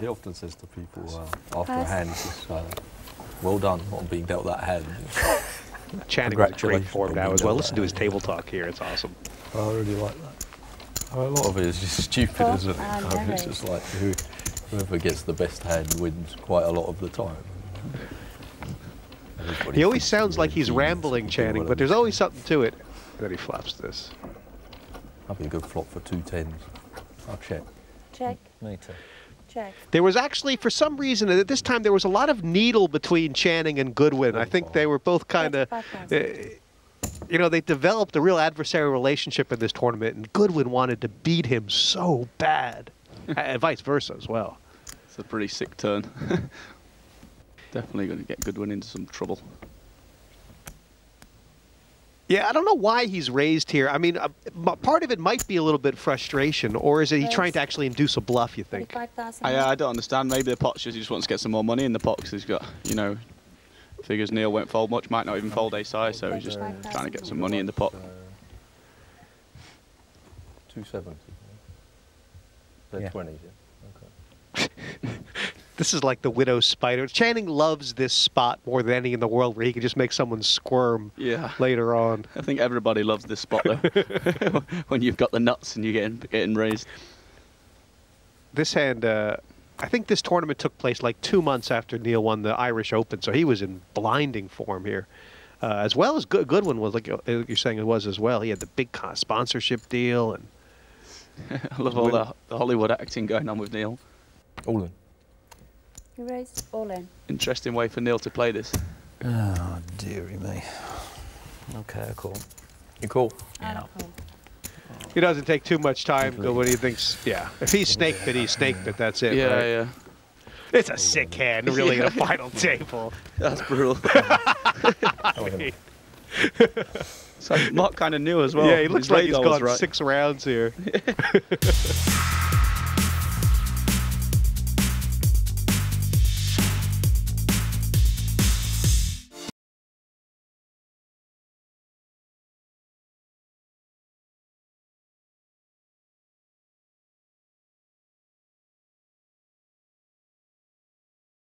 He often says to people after a hand, well done on being dealt that hand. Channing was a great form now as well. Listen to his table talk here, it's awesome. I really like that. I mean, a lot of it is just stupid, isn't it? I mean, it's just like whoever gets the best hand wins quite a lot of the time. He always sounds like he's rambling, Channing, but there's always something to it. And then he flops this. That'd be a good flop for 2 tens. I'll check. Check. Me too. Check. There was actually, for some reason, at this time, there was a lot of needle between Channing and Goodwin. I think they were both kind of, you know, they developed a real adversarial relationship in this tournament, and Goodwin wanted to beat him so bad, and vice versa as well. It's a pretty sick turn. Definitely going to get Goodwin into some trouble. Yeah, I don't know why he's raised here. I mean, part of it might be a little bit frustration, or is it he trying to actually induce a bluff, you think? 35,000. I don't understand. Maybe the pot, he just wants to get some more money in the pot because he's got, you know, figures Neil won't fold much, might not even fold ace-high, so he's just trying to get some money in the pot. 270. Yeah. 20s, yeah. Okay. This is like the widow's spider. Channing loves this spot more than any in the world where he can just make someone squirm later on. I think everybody loves this spot, though, when you've got the nuts and you're getting raised. This hand, I think this tournament took place like 2 months after Neil won the Irish Open, so he was in blinding form here. As well as Goodwin was, like you're saying it was as well. He had the big sponsorship deal. And I love all the Hollywood acting going on with Neil. All in. He raised all in. Interesting way for Neil to play this. Oh, dearie me. Okay, I call. You call? Yeah. Cool. He doesn't take too much time, but when he thinks, if he's snake bit, he's snake bit, that's it. Yeah, right? It's a sick hand, really, in a final table. That's brutal. I mean. So Marc kind of knew as well. Yeah, he looks like he's got 6 rounds here.